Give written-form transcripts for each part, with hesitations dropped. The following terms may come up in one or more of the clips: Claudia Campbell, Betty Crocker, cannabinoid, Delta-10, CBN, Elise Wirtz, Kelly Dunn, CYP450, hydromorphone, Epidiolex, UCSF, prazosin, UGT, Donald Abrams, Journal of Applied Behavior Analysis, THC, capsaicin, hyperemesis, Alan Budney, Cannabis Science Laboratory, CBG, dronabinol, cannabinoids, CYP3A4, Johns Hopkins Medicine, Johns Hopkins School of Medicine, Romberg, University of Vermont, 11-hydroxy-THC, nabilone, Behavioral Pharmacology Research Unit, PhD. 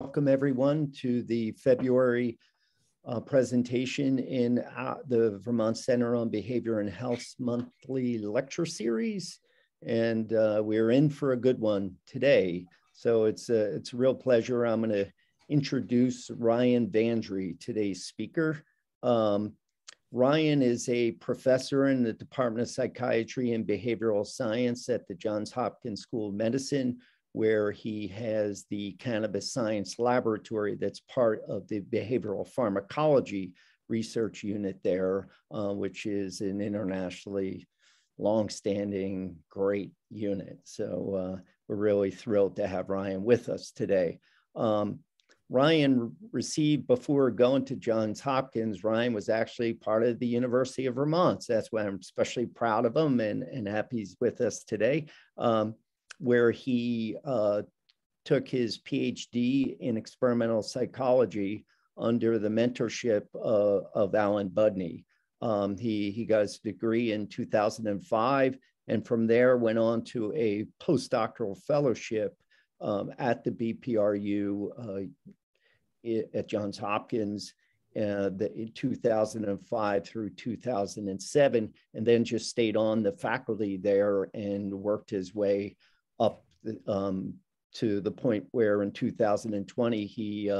Welcome everyone to the February presentation in the Vermont Center on Behavior and Health's monthly lecture series. And we're in for a good one today. So it's a real pleasure. I'm going to introduce Ryan Vandrey, today's speaker. Ryan is a professor in the Department of Psychiatry and Behavioral Science at the Johns Hopkins School of Medicine, where he has the Cannabis Science Laboratory that's part of the Behavioral Pharmacology Research Unit there, which is an internationally longstanding great unit. So we're really thrilled to have Ryan with us today. Ryan received, before going to Johns Hopkins, Ryan was actually part of the University of Vermont. So that's why I'm especially proud of him and happy he's with us today, where he took his PhD in experimental psychology under the mentorship of Alan Budney. He got his degree in 2005, and from there went on to a postdoctoral fellowship at the BPRU at Johns Hopkins in 2005 through 2007, and then just stayed on the faculty there and worked his way up to the point where in 2020, he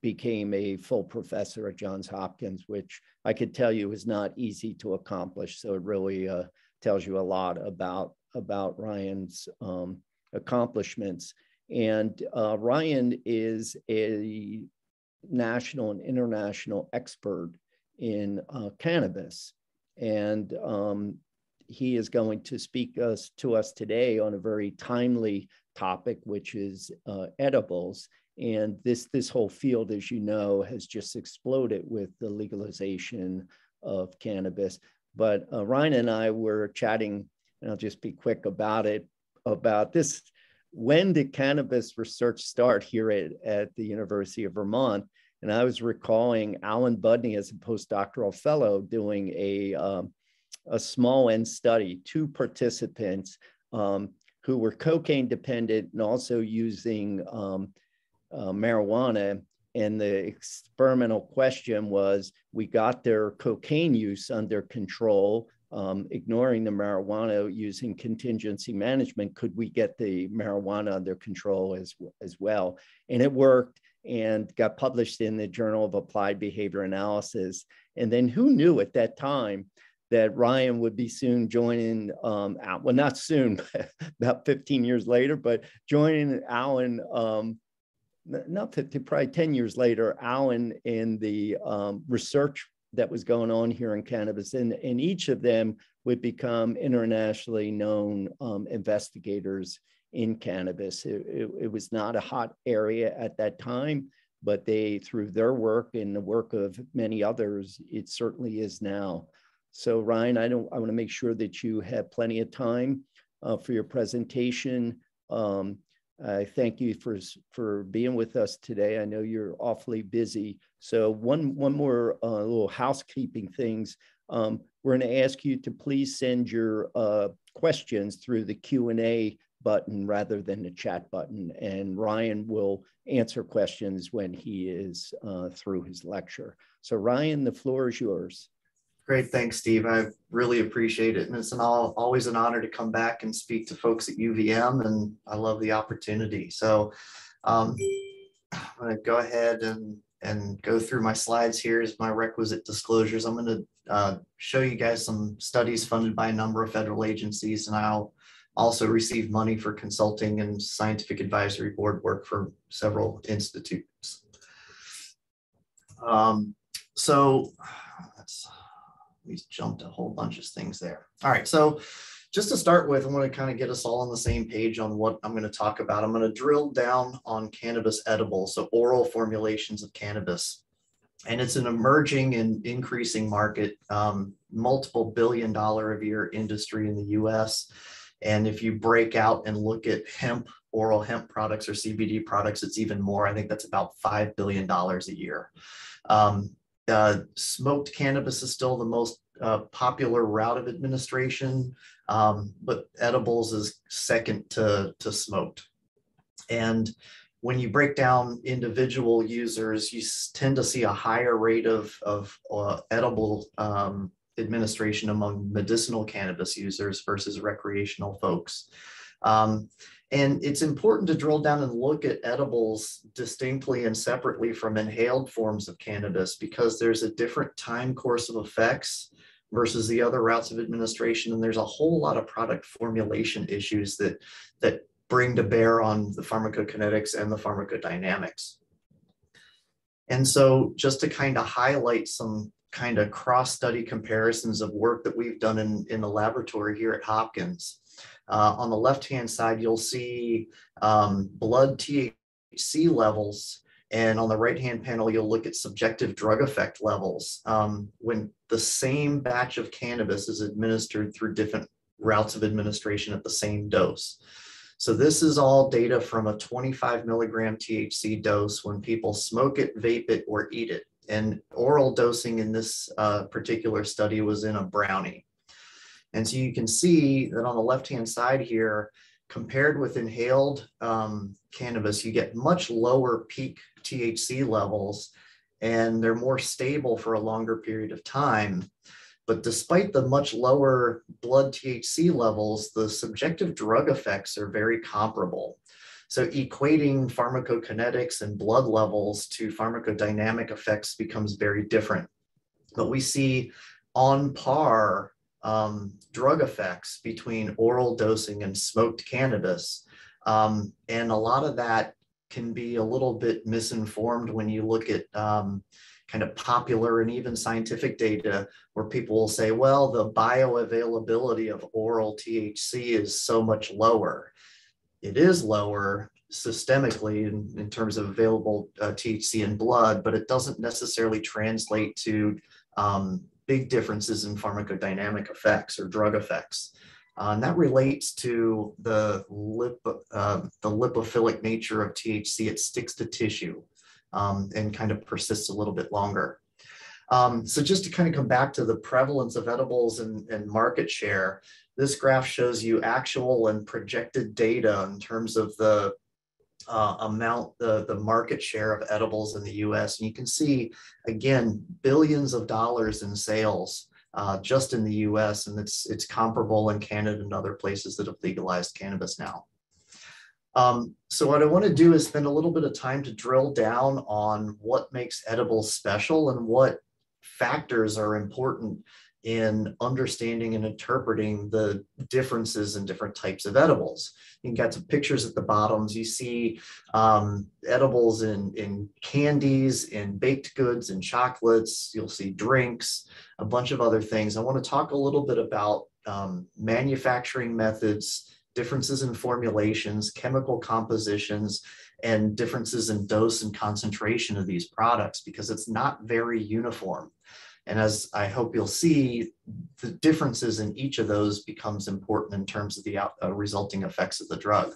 became a full professor at Johns Hopkins, which I could tell you is not easy to accomplish. So it really tells you a lot about Ryan's accomplishments. And Ryan is a national and international expert in cannabis. And he is going to speak to us today on a very timely topic, which is edibles. And this whole field, as you know, has just exploded with the legalization of cannabis. But Ryan and I were chatting, and I'll just be quick about it, about this. When did cannabis research start here at the University of Vermont? And I was recalling Alan Budney as a postdoctoral fellow doing a small N study, 2 participants who were cocaine dependent and also using marijuana. And the experimental question was, we got their cocaine use under control, ignoring the marijuana using contingency management. Could we get the marijuana under control as well? And it worked and got published in the Journal of Applied Behavior Analysis. And then who knew at that time that Ryan would be soon joining, well, not soon, about 15 years later, but joining Alan, not 50, probably 10 years later, Alan in the research that was going on here in cannabis. And each of them would become internationally known investigators in cannabis. It was not a hot area at that time, but they, through their work and the work of many others, it certainly is now. So Ryan, I want to make sure that you have plenty of time for your presentation. I thank you for being with us today. I know you're awfully busy. So one more little housekeeping things. We're going to ask you to please send your questions through the Q&A button rather than the chat button. And Ryan will answer questions when he is through his lecture. So Ryan, the floor is yours. Great. Thanks, Steve. I really appreciate it. And it's always an honor to come back and speak to folks at UVM, and I love the opportunity. So I'm going to go ahead and go through my slides. Here's my requisite disclosures. I'm going to show you guys some studies funded by a number of federal agencies, and I'll also receive money for consulting and scientific advisory board work for several institutes. So that's... We jumped a whole bunch of things there. All right, so just to start with, I want to kind of get us all on the same page on what I'm going to talk about. I'm going to drill down on cannabis edibles, so oral formulations of cannabis. And it's an emerging and increasing market, multiple billion-dollar a year industry in the US. And if you break out and look at hemp, oral hemp products or CBD products, it's even more. I think that's about $5 billion a year. Smoked cannabis is still the most popular route of administration, but edibles is second to smoked. And when you break down individual users, you tend to see a higher rate of edible administration among medicinal cannabis users versus recreational folks. And it's important to drill down and look at edibles distinctly and separately from inhaled forms of cannabis, because there's a different time course of effects versus the other routes of administration. And there's a whole lot of product formulation issues that bring to bear on the pharmacokinetics and the pharmacodynamics. And so just to kind of highlight some kind of cross-study comparisons of work that we've done in the laboratory here at Hopkins. On the left-hand side, you'll see blood THC levels, and on the right-hand panel, you'll look at subjective drug effect levels when the same batch of cannabis is administered through different routes of administration at the same dose. So this is all data from a 25 milligram THC dose when people smoke it, vape it, or eat it. And oral dosing in this particular study was in a brownie. And so you can see that on the left-hand side here, compared with inhaled cannabis, you get much lower peak THC levels, and they're more stable for a longer period of time. But despite the much lower blood THC levels, the subjective drug effects are very comparable. So equating pharmacokinetics and blood levels to pharmacodynamic effects becomes very different. But we see on par drug effects between oral dosing and smoked cannabis. And a lot of that can be a little bit misinformed when you look at kind of popular and even scientific data where people will say, well, the bioavailability of oral THC is so much lower. It is lower systemically in terms of available THC in blood, but it doesn't necessarily translate to big differences in pharmacodynamic effects or drug effects. And that relates to the lipophilic nature of THC. It sticks to tissue and kind of persists a little bit longer. So just to kind of come back to the prevalence of edibles and market share, this graph shows you actual and projected data in terms of the the market share of edibles in the US. And you can see, again, billions of dollars in sales just in the US, and it's comparable in Canada and other places that have legalized cannabis now. So what I want to do is spend a little bit of time to drill down on what makes edibles special and what factors are important in understanding and interpreting the differences in different types of edibles. You got some pictures at the bottoms. You see edibles in candies, in baked goods, in chocolates. You'll see drinks, a bunch of other things. I want to talk a little bit about manufacturing methods, differences in formulations, chemical compositions, and differences in dose and concentration of these products, because it's not very uniform. And as I hope you'll see, the differences in each of those becomes important in terms of the resulting effects of the drug.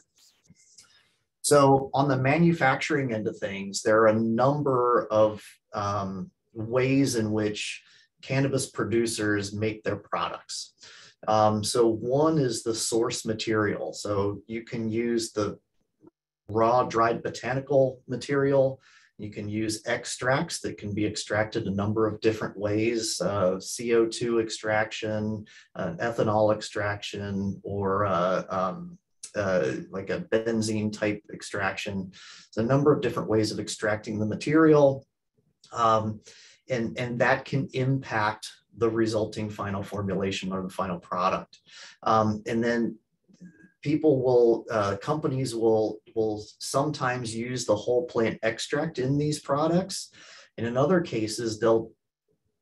So on the manufacturing end of things, there are a number of ways in which cannabis producers make their products. So one is the source material. So you can use the raw dried botanical material. You can use extracts that can be extracted a number of different ways, CO2 extraction, ethanol extraction, or like a benzene type extraction. There's a number of different ways of extracting the material, and that can impact the resulting final formulation or the final product. And then people will, companies will sometimes use the whole plant extract in these products. And in other cases, they'll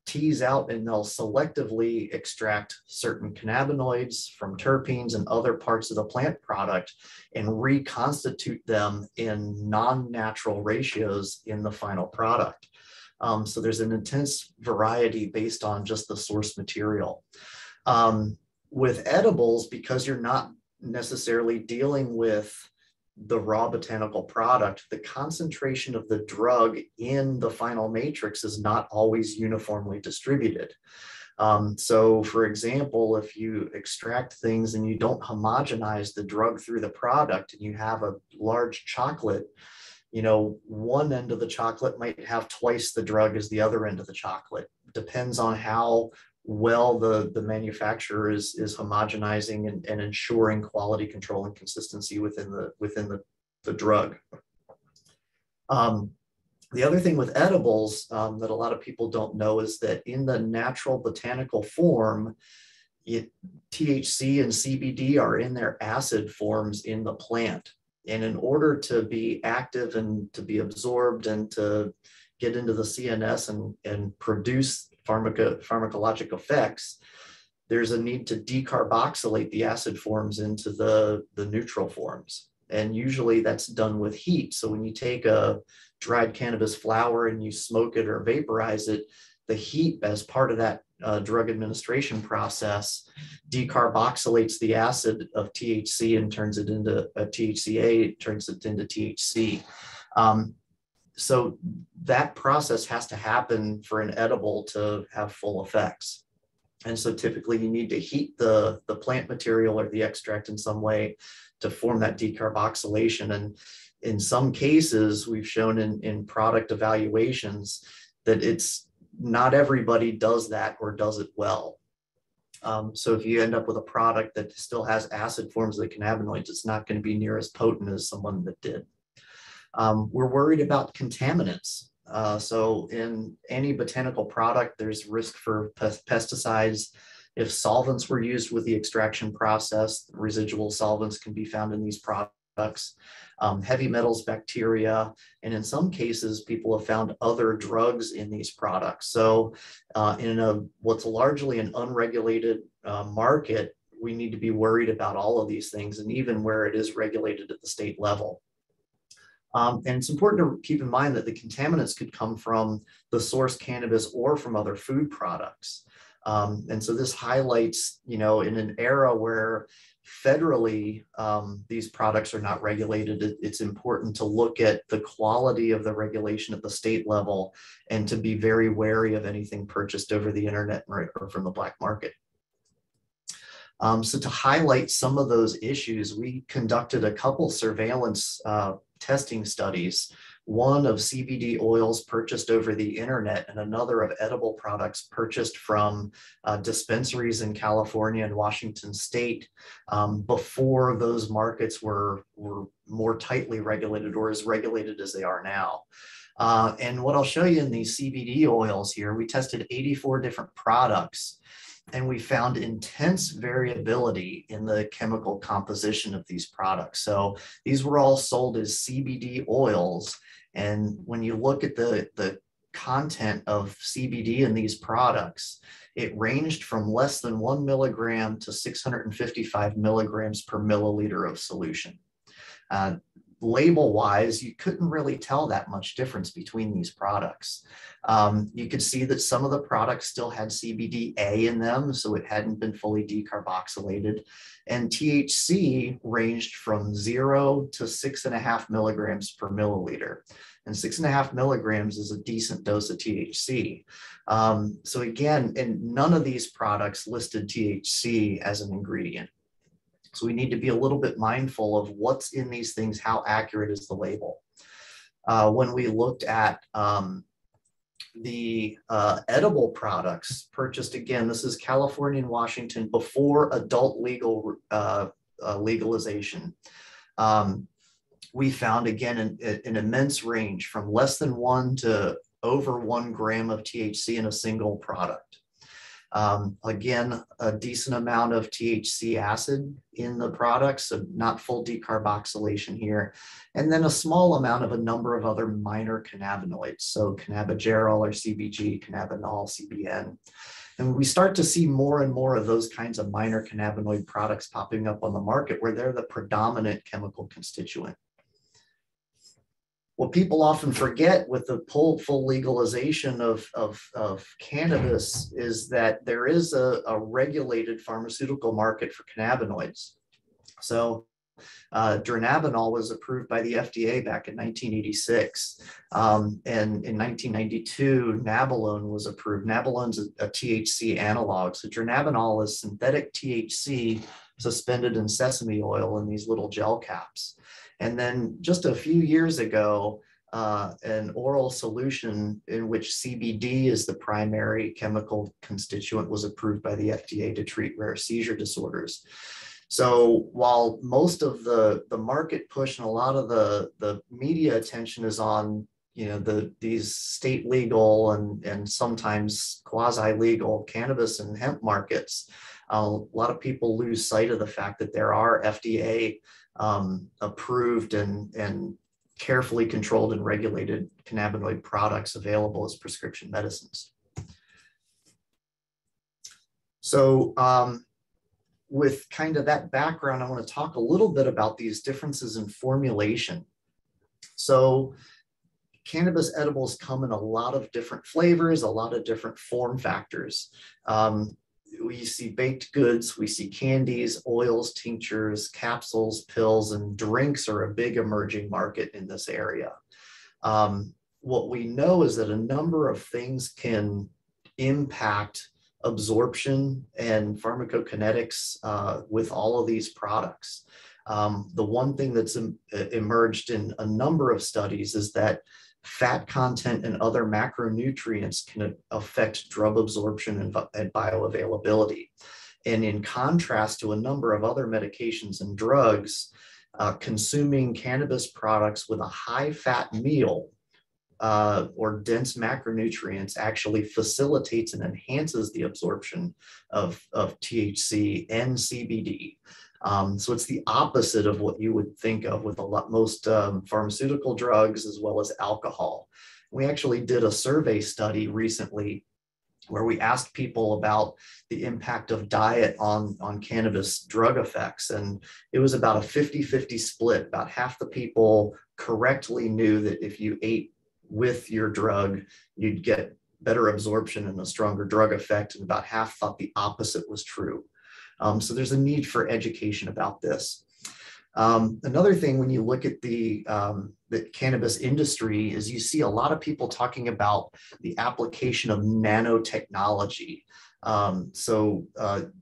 tease out and they'll selectively extract certain cannabinoids from terpenes and other parts of the plant product and reconstitute them in non-natural ratios in the final product. So there's an intense variety based on just the source material. With edibles, because you're not necessarily dealing with the raw botanical product, the concentration of the drug in the final matrix is not always uniformly distributed. So for example, if you extract things and you don't homogenize the drug through the product and you have a large chocolate, you know, one end of the chocolate might have twice the drug as the other end of the chocolate. Depends on how well the manufacturer is homogenizing and ensuring quality control and consistency within the drug. The other thing with edibles that a lot of people don't know is that in the natural botanical form, THC and CBD are in their acid forms in the plant. And in order to be active and to be absorbed and to get into the CNS and produce pharmacologic effects, there's a need to decarboxylate the acid forms into the neutral forms. And usually that's done with heat. So when you take a dried cannabis flower and you smoke it or vaporize it, the heat as part of that drug administration process decarboxylates the acid of THC and turns it into a THCA, turns it into THC. So that process has to happen for an edible to have full effects. And so typically you need to heat the plant material or the extract in some way to form that decarboxylation. And in some cases, we've shown in product evaluations that it's not everybody does that or does it well. So if you end up with a product that still has acid forms of the cannabinoids, it's not going to be near as potent as someone that did. We're worried about contaminants. So in any botanical product, there's risk for pesticides. If solvents were used with the extraction process, residual solvents can be found in these products, heavy metals, bacteria, and in some cases, people have found other drugs in these products. So in what's largely an unregulated market, we need to be worried about all of these things, and even where it is regulated at the state level. And it's important to keep in mind that the contaminants could come from the source cannabis or from other food products. And so this highlights, you know, in an era where federally these products are not regulated, it's important to look at the quality of the regulation at the state level and to be very wary of anything purchased over the internet or from the black market. So to highlight some of those issues, we conducted a couple surveillance testing studies, one of CBD oils purchased over the internet and another of edible products purchased from dispensaries in California and Washington state before those markets were more tightly regulated or as regulated as they are now. And what I'll show you in these CBD oils here, we tested 84 different products and we found intense variability in the chemical composition of these products. So these were all sold as CBD oils. And when you look at the content of CBD in these products, it ranged from less than 1 milligram to 655 milligrams per milliliter of solution. Label wise, you couldn't really tell that much difference between these products. You could see that some of the products still had CBDA in them, so it hadn't been fully decarboxylated. And THC ranged from 0 to 6.5 milligrams per milliliter. And 6.5 milligrams is a decent dose of THC. So again, and none of these products listed THC as an ingredient. So we need to be a little bit mindful of what's in these things, how accurate is the label. When we looked at the edible products purchased, again, this is California and Washington before adult legal legalization. We found, again, an immense range from less than 1 to over 1 gram of THC in a single product. Again, a decent amount of THC acid in the products, so not full decarboxylation here. And then a small amount of a number of other minor cannabinoids. So cannabigerol or CBG, cannabinol, CBN. And we start to see more and more of those kinds of minor cannabinoid products popping up on the market where they're the predominant chemical constituent. What people often forget with the full legalization of cannabis is that there is a regulated pharmaceutical market for cannabinoids. So dronabinol was approved by the FDA back in 1986. And in 1992, nabilone was approved. Nabilone's a THC analog. So dronabinol is synthetic THC suspended in sesame oil in these little gel caps. And then just a few years ago, an oral solution in which CBD is the primary chemical constituent was approved by the FDA to treat rare seizure disorders. So while most of the market push and a lot of the media attention is on, you know, these state legal and sometimes quasi-legal cannabis and hemp markets, a lot of people lose sight of the fact that there are FDA approved and carefully controlled and regulated cannabinoid products available as prescription medicines. So with kind of that background, I want to talk a little bit about these differences in formulation. So cannabis edibles come in a lot of different flavors, a lot of different form factors. We see baked goods, we see candies, oils, tinctures, capsules, pills, and drinks are a big emerging market in this area. What we know is that a number of things can impact absorption and pharmacokinetics with all of these products. The one thing that's emerged in a number of studies is that fat content and other macronutrients can affect drug absorption and bioavailability. And in contrast to a number of other medications and drugs, consuming cannabis products with a high fat meal or dense macronutrients actually facilitates and enhances the absorption of THC and CBD. So it's the opposite of what you would think of with most pharmaceutical drugs as well as alcohol. We actually did a survey study recently where we asked people about the impact of diet on cannabis drug effects. And it was about a 50-50 split. About half the people correctly knew that if you ate with your drug, you'd get better absorption and a stronger drug effect. And about half thought the opposite was true. So there's a need for education about this. Another thing when you look at the cannabis industry is you see a lot of people talking about the application of nanotechnology.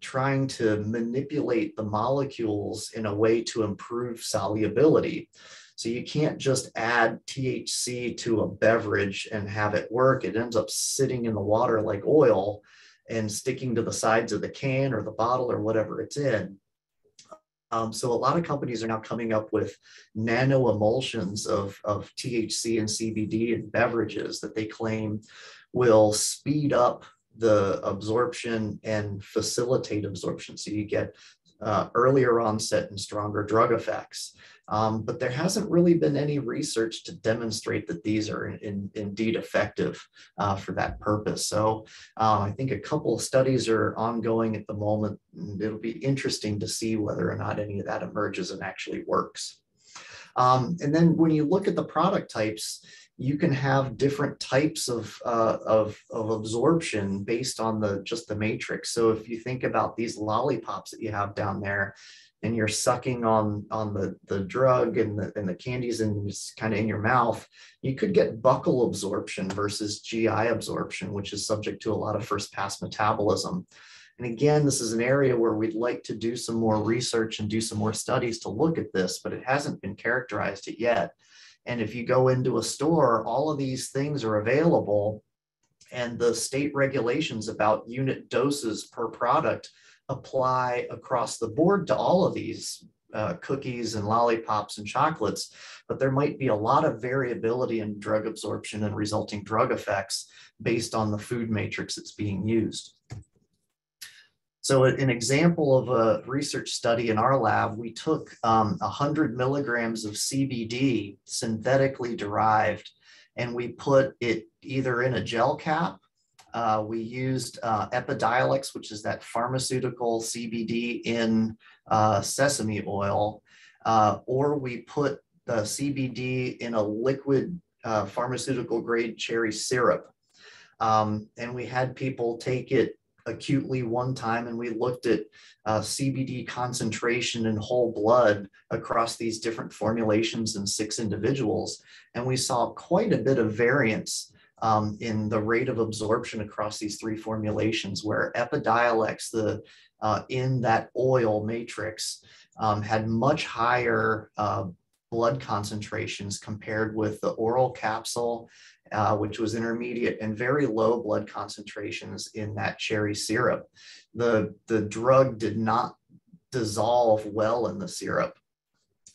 Trying to manipulate the molecules in a way to improve solubility. So you can't just add THC to a beverage and have it work. It ends up sitting in the water like oil and sticking to the sides of the can or the bottle or whatever it's in. So a lot of companies are now coming up with nano emulsions of THC and CBD in beverages that they claim will speed up the absorption and facilitate absorption. So you get earlier onset and stronger drug effects. But there hasn't really been any research to demonstrate that these are indeed effective for that purpose. So I think a couple of studies are ongoing at the moment. It'll be interesting to see whether or not any of that emerges and actually works. And then when you look at the product types, you can have different types of absorption based on just the matrix. So if you think about these lollipops that you have down there, and you're sucking on the drug and the candies and it's kind of in your mouth, you could get buccal absorption versus GI absorption, which is subject to a lot of first pass metabolism. And again, this is an area where we'd like to do some more research and do some more studies to look at this, but it hasn't been characterized yet. And if you go into a store, all of these things are available, and the state regulations about unit doses per product apply across the board to all of these cookies and lollipops and chocolates, but there might be a lot of variability in drug absorption and resulting drug effects based on the food matrix that's being used. So an example of a research study in our lab, we took 100 milligrams of CBD, synthetically derived, and we put it either in a gel cap. We used Epidiolex, which is that pharmaceutical CBD in sesame oil, or we put the CBD in a liquid pharmaceutical grade cherry syrup. And we had people take it acutely one time, and we looked at CBD concentration in whole blood across these different formulations in 6 individuals. And we saw quite a bit of variance in the rate of absorption across these 3 formulations, where Epidiolex, in that oil matrix, had much higher blood concentrations compared with the oral capsule, which was intermediate and very low blood concentrations in that cherry syrup. The drug did not dissolve well in the syrup.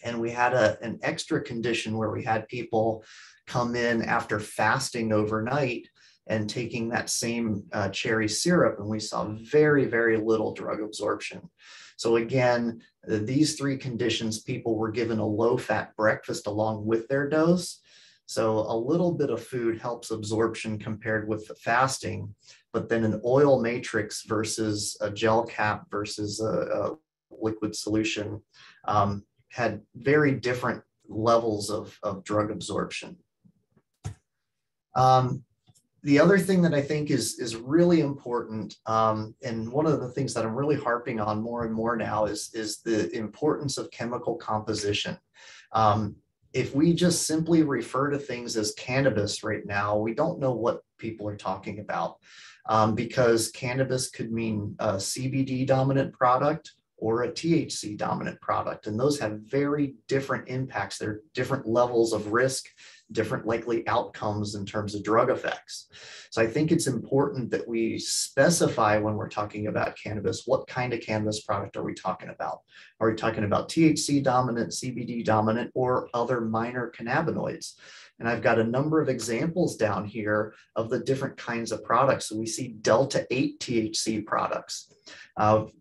And we had an extra condition where we had people come in after fasting overnight and taking that same cherry syrup, and we saw very, very little drug absorption. So again, these three conditions, people were given a low-fat breakfast along with their dose. So a little bit of food helps absorption compared with the fasting, but then an oil matrix versus a gel cap versus a liquid solution had very different levels of drug absorption. The other thing that I think is really important, and one of the things that I'm really harping on more and more now is the importance of chemical composition. If we just simply refer to things as cannabis right now, we don't know what people are talking about, because cannabis could mean a CBD dominant product or a THC dominant product, and those have very different impacts. They're different levels of risk, different likely outcomes in terms of drug effects. So I think it's important that we specify when we're talking about cannabis, what kind of cannabis product are we talking about? Are we talking about THC dominant, CBD dominant, or other minor cannabinoids? And I've got a number of examples down here of the different kinds of products. So we see Delta-8 THC products.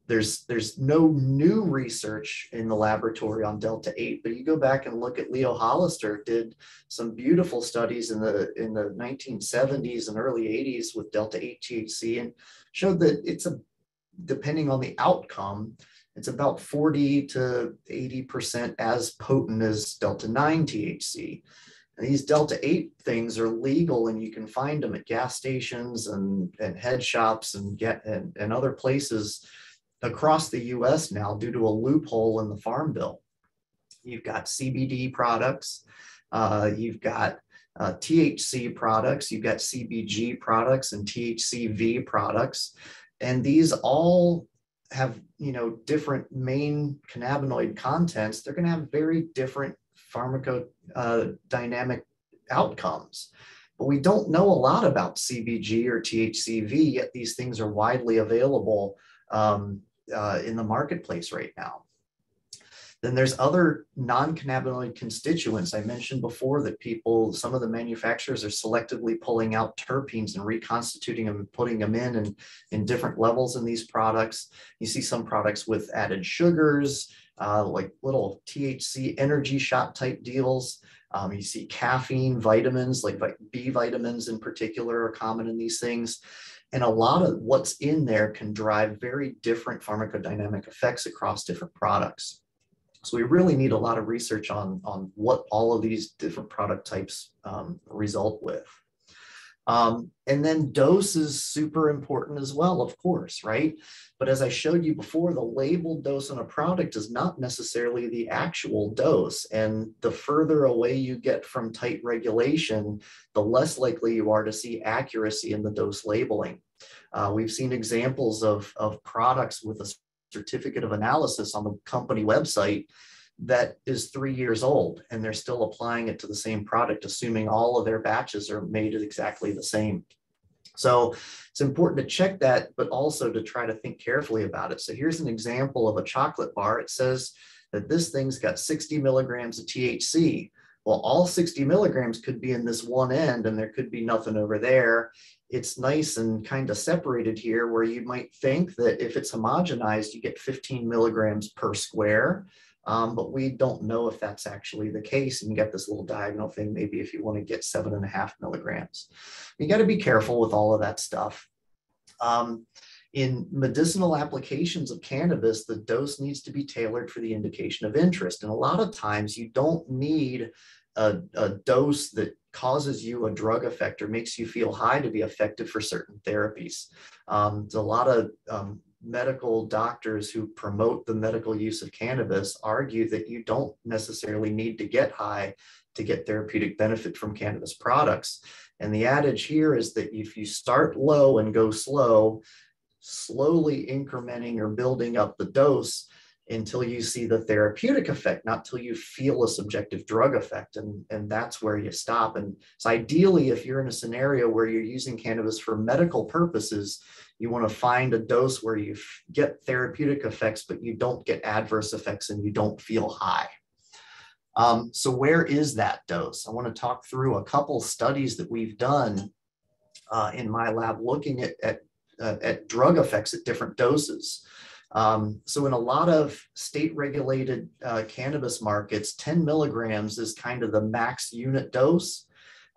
There's no new research in the laboratory on Delta-8, but you go back and look at Leo Hollister, did some beautiful studies in the 1970s and early 80s with Delta-8 THC, and showed that it's depending on the outcome, it's about 40 to 80% as potent as Delta-9 THC. And these Delta-8 things are legal, and you can find them at gas stations and head shops and other places across the US now due to a loophole in the Farm Bill. You've got CBD products, you've got THC products, you've got CBG products and THCV products, and these all have, you know, different main cannabinoid contents. They're going to have very different pharmacodynamic outcomes. But we don't know a lot about CBG or THCV, yet these things are widely available in the marketplace right now. Then there's other non-cannabinoid constituents. I mentioned before that some of the manufacturers are selectively pulling out terpenes and reconstituting them and putting them in different levels in these products. You see some products with added sugars, like little THC energy shot type deals. You see caffeine, vitamins, like B vitamins in particular are common in these things. And a lot of what's in there can drive very different pharmacodynamic effects across different products. So we really need a lot of research on what all of these different product types result with. And then dose is super important as well, of course, right? But as I showed you before, the labeled dose on a product is not necessarily the actual dose. And the further away you get from tight regulation, the less likely you are to see accuracy in the dose labeling. We've seen examples of products with a certificate of analysis on the company website that is 3 years old, and they're still applying it to the same product, assuming all of their batches are made exactly the same. So it's important to check that, but also to try to think carefully about it. So here's an example of a chocolate bar. It says that this thing's got 60 milligrams of THC. Well, all 60 milligrams could be in this one end, and there could be nothing over there. It's nice and kind of separated here, where you might think that if it's homogenized, you get 15 milligrams per square. But we don't know if that's actually the case. And you get this little diagonal thing, maybe if you want to get 7.5 milligrams. You got to be careful with all of that stuff. In medicinal applications of cannabis, the dose needs to be tailored for the indication of interest. And a lot of times you don't need a dose that causes you a drug effect or makes you feel high to be effective for certain therapies. There's a lot of medical doctors who promote the medical use of cannabis argue that you don't necessarily need to get high to get therapeutic benefit from cannabis products. And the adage here is that if you start low and go slow, slowly incrementing or building up the dose, until you see the therapeutic effect, not till you feel a subjective drug effect. And that's where you stop. And so ideally, if you're in a scenario where you're using cannabis for medical purposes, you want to find a dose where you get therapeutic effects, but you don't get adverse effects and you don't feel high. So where is that dose? I want to talk through a couple studies that we've done in my lab looking at drug effects at different doses. So in a lot of state regulated cannabis markets, 10 milligrams is kind of the max unit dose.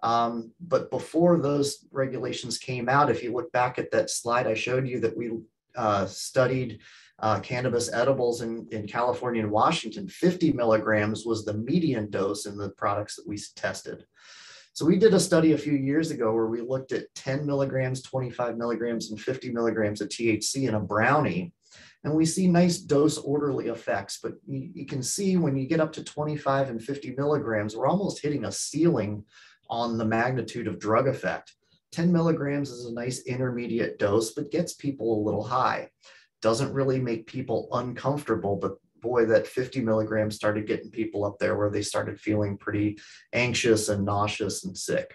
But before those regulations came out, if you look back at that slide I showed you that we studied cannabis edibles in California and Washington, 50 milligrams was the median dose in the products that we tested. So we did a study a few years ago where we looked at 10 milligrams, 25 milligrams, and 50 milligrams of THC in a brownie. And we see nice dose orderly effects, but you can see when you get up to 25 and 50 milligrams, we're almost hitting a ceiling on the magnitude of drug effect. 10 milligrams is a nice intermediate dose, but gets people a little high. Doesn't really make people uncomfortable, but boy, that 50 milligrams started getting people up there where they started feeling pretty anxious and nauseous and sick.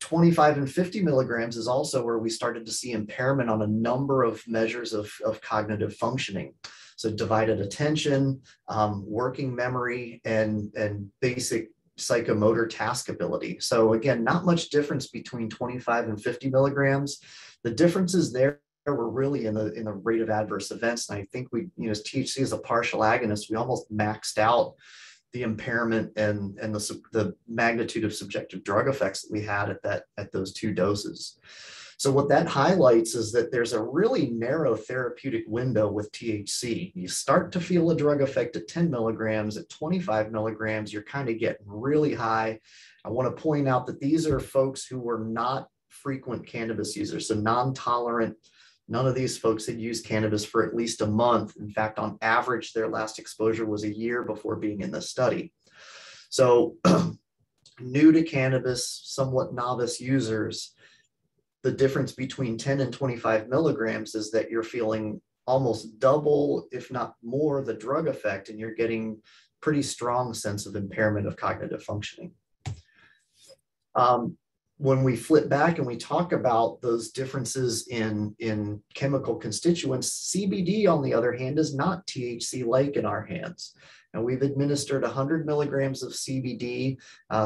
25 and 50 milligrams is also where we started to see impairment on a number of measures of cognitive functioning. So divided attention, working memory, and basic psychomotor task ability. So again, not much difference between 25 and 50 milligrams. The differences there were really in the rate of adverse events. And I think we, as THC is a partial agonist, we almost maxed out the impairment and the magnitude of subjective drug effects that we had at those two doses. So what that highlights is that there's a really narrow therapeutic window with THC. You start to feel a drug effect at 10 milligrams, at 25 milligrams, you're kind of getting really high. I want to point out that these are folks who were not frequent cannabis users, so non-tolerant. None of these folks had used cannabis for at least a month. In fact, on average, their last exposure was a year before being in this study. So new to cannabis, somewhat novice users, the difference between 10 and 25 milligrams is that you're feeling almost double, if not more, the drug effect, and you're getting pretty strong sense of impairment of cognitive functioning. When we flip back and we talk about those differences in chemical constituents, CBD, on the other hand, is not THC-like in our hands. And we've administered 100 milligrams of CBD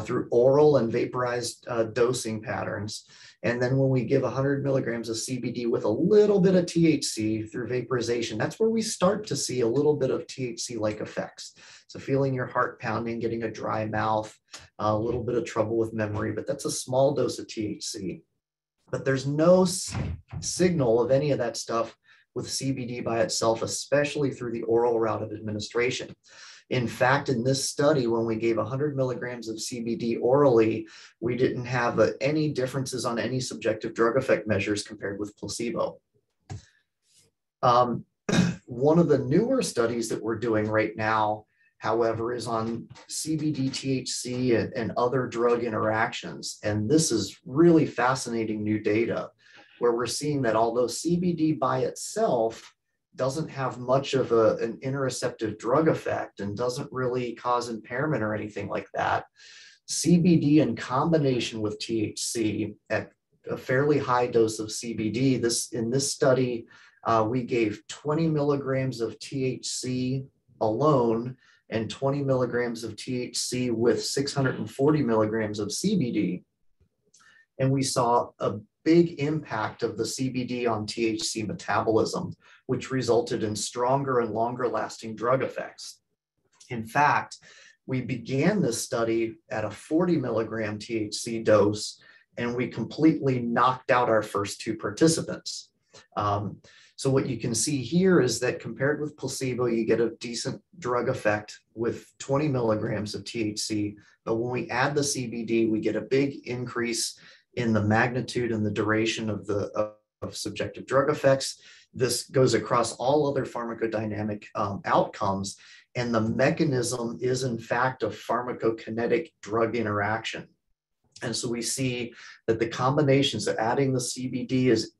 through oral and vaporized dosing patterns. And then when we give 100 milligrams of CBD with a little bit of THC through vaporization, that's where we start to see a little bit of THC-like effects. So feeling your heart pounding, getting a dry mouth, a little bit of trouble with memory, but that's a small dose of THC. But there's no signal of any of that stuff with CBD by itself, especially through the oral route of administration. In fact, in this study, when we gave 100 milligrams of CBD orally, we didn't have any differences on any subjective drug effect measures compared with placebo. One of the newer studies that we're doing right now, however, is on CBD, THC, and other drug interactions. And this is really fascinating new data where we're seeing that although CBD by itself doesn't have much of an interoceptive drug effect and doesn't really cause impairment or anything like that, CBD in combination with THC at a fairly high dose of CBD, in this study, we gave 20 milligrams of THC alone and 20 milligrams of THC with 640 milligrams of CBD. And we saw a big impact of the CBD on THC metabolism, which resulted in stronger and longer lasting drug effects. In fact, we began this study at a 40 milligram THC dose, and we completely knocked out our first two participants. So what you can see here is that compared with placebo, you get a decent drug effect with 20 milligrams of THC, but when we add the CBD, we get a big increase in the magnitude and the duration of subjective drug effects. This goes across all other pharmacodynamic outcomes, and the mechanism is in fact a pharmacokinetic drug interaction. And so we see that the combinations of adding the CBD is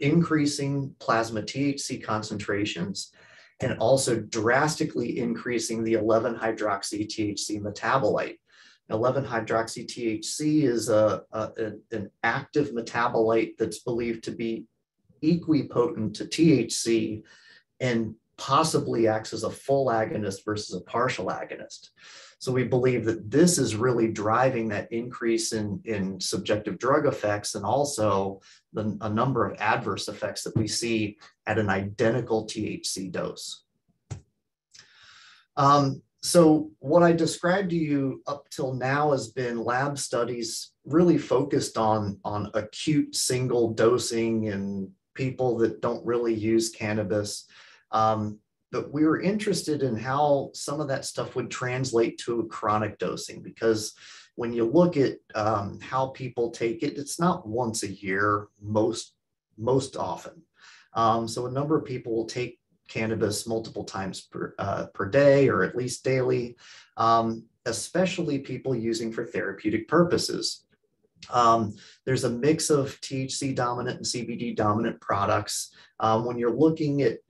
increasing plasma THC concentrations and also drastically increasing the 11-hydroxy-THC metabolite. 11-hydroxy-THC is an active metabolite that's believed to be equipotent to THC and possibly acts as a full agonist versus a partial agonist. So we believe that this is really driving that increase in subjective drug effects and also a number of adverse effects that we see at an identical THC dose. So what I described to you up till now has been lab studies really focused on acute single dosing in people that don't really use cannabis. But we were interested in how some of that stuff would translate to chronic dosing, because when you look at how people take it, it's not once a year, most often. So a number of people will take cannabis multiple times per day, or at least daily, especially people using for therapeutic purposes. There's a mix of THC dominant and CBD dominant products. When you're looking at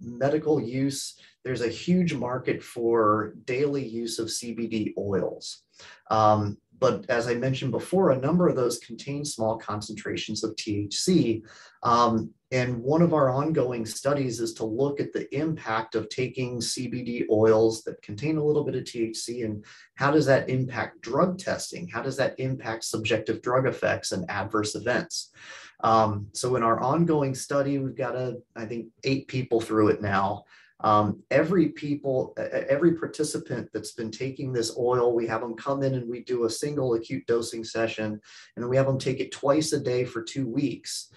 medical use, there's a huge market for daily use of CBD oils. But as I mentioned before, a number of those contain small concentrations of THC. And one of our ongoing studies is to look at the impact of taking CBD oils that contain a little bit of THC, and how does that impact drug testing? How does that impact subjective drug effects and adverse events? So in our ongoing study, we've got, I think, 8 people through it now. Every participant that's been taking this oil, we have them come in and we do a single acute dosing session, and then we have them take it twice a day for 2 weeks.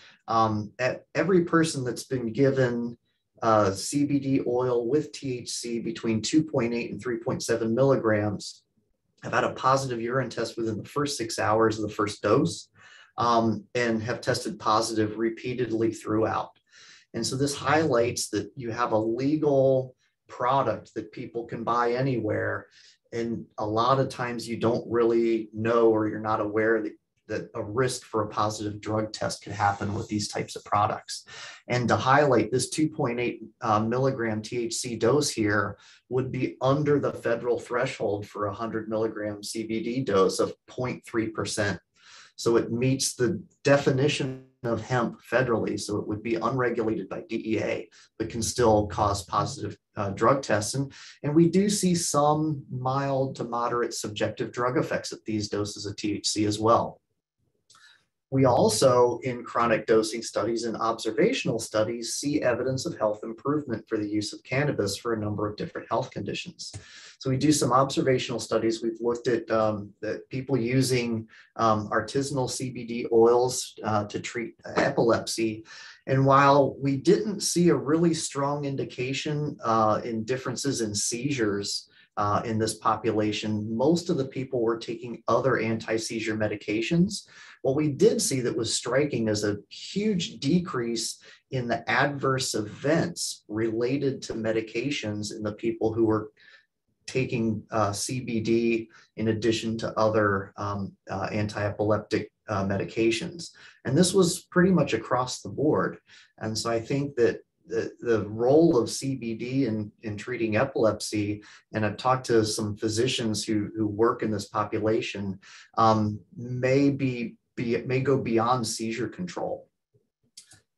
Every person that's been given CBD oil with THC between 2.8 and 3.7 milligrams have had a positive urine test within the first 6 hours of the first dose, and have tested positive repeatedly throughout. And so this highlights that you have a legal product that people can buy anywhere. And a lot of times you don't really know, or you're not aware that a risk for a positive drug test could happen with these types of products. And to highlight, this 2.8 milligram THC dose here would be under the federal threshold for a 100 milligram CBD dose of 0.3%. So it meets the definition of hemp federally, so it would be unregulated by DEA, but can still cause positive drug tests. And we do see some mild to moderate subjective drug effects at these doses of THC as well. We also, in chronic dosing studies and observational studies, see evidence of health improvement for the use of cannabis for a number of different health conditions. So we do some observational studies. We've looked at people using artisanal CBD oils to treat epilepsy. And while we didn't see a really strong indication in differences in seizures in this population, most of the people were taking other anti-seizure medications. What we did see that was striking is a huge decrease in the adverse events related to medications in the people who were taking CBD in addition to other anti-epileptic medications. And this was pretty much across the board. And so I think that the role of CBD in treating epilepsy, and I've talked to some physicians who work in this population, may go beyond seizure control.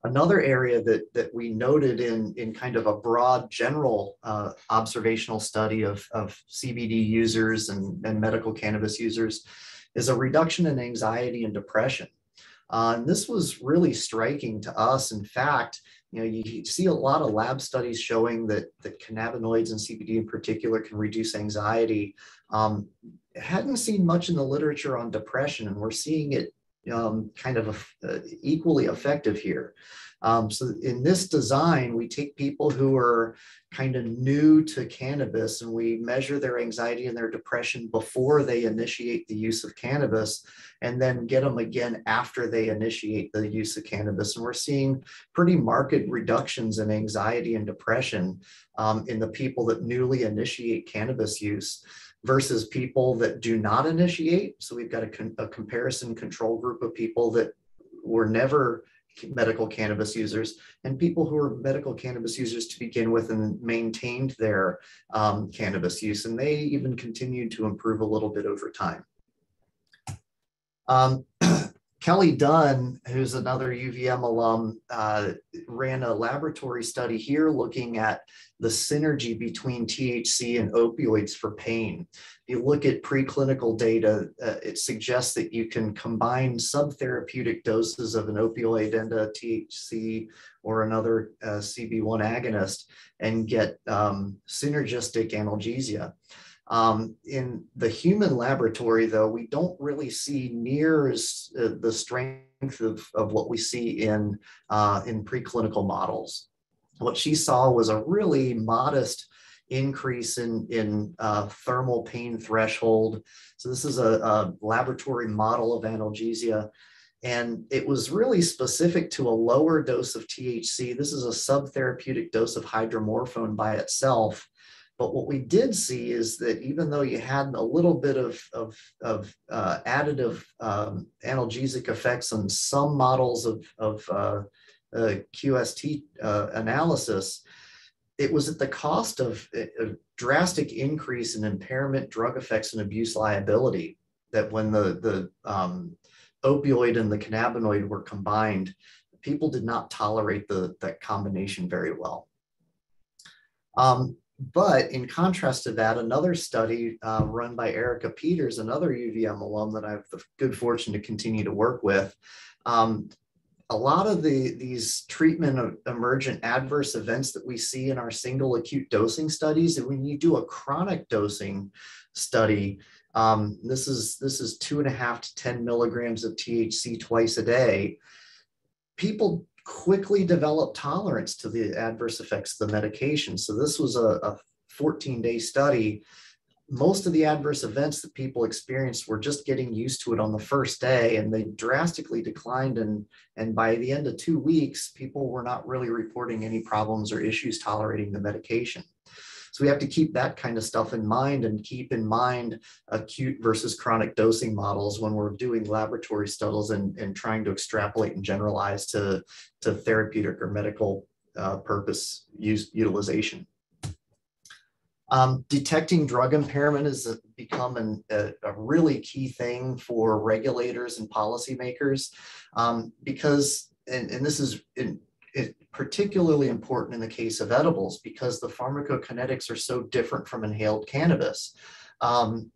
Another area that we noted in kind of a broad general observational study of CBD users and medical cannabis users is a reduction in anxiety and depression. And this was really striking to us. In fact, you see a lot of lab studies showing that cannabinoids and CBD in particular can reduce anxiety. Hadn't seen much in the literature on depression, and we're seeing it kind of equally effective here. So in this design, we take people who are kind of new to cannabis, and we measure their anxiety and their depression before they initiate the use of cannabis, and then get them again after they initiate the use of cannabis. And we're seeing pretty marked reductions in anxiety and depression in the people that newly initiate cannabis use versus people that do not initiate. So we've got a comparison control group of people that were never medical cannabis users and people who were medical cannabis users to begin with and maintained their cannabis use. And they even continued to improve a little bit over time. Kelly Dunn, who's another UVM alum, ran a laboratory study here looking at the synergy between THC and opioids for pain. If you look at preclinical data, it suggests that you can combine subtherapeutic doses of an opioid and a THC or another CB1 agonist and get synergistic analgesia. In the human laboratory, though, we don't really see near as the strength of what we see in preclinical models. What she saw was a really modest increase in thermal pain threshold. So this is a laboratory model of analgesia. And it was really specific to a lower dose of THC. This is a subtherapeutic dose of hydromorphone by itself. But what we did see is that even though you had a little bit of additive analgesic effects on some models of QST analysis, it was at the cost of a drastic increase in impairment, drug effects, and abuse liability that when the opioid and the cannabinoid were combined, people did not tolerate that combination very well. But in contrast to that, another study run by Erica Peters, another UVM alum that I have the good fortune to continue to work with, a lot of these treatment of emergent adverse events that we see in our single acute dosing studies, and when you do a chronic dosing study, this is 2.5 to 10 milligrams of THC twice a day, people quickly develop tolerance to the adverse effects of the medication. So this was a 14-day study. Most of the adverse events that people experienced were just getting used to it on the first day, and they drastically declined. And by the end of 2 weeks, people were not really reporting any problems or issues tolerating the medication. So we have to keep that kind of stuff in mind and keep in mind acute versus chronic dosing models when we're doing laboratory studies and trying to extrapolate and generalize to therapeutic or medical purpose utilization. Detecting drug impairment has become a really key thing for regulators and policymakers because, and this is it's particularly important in the case of edibles because the pharmacokinetics are so different from inhaled cannabis.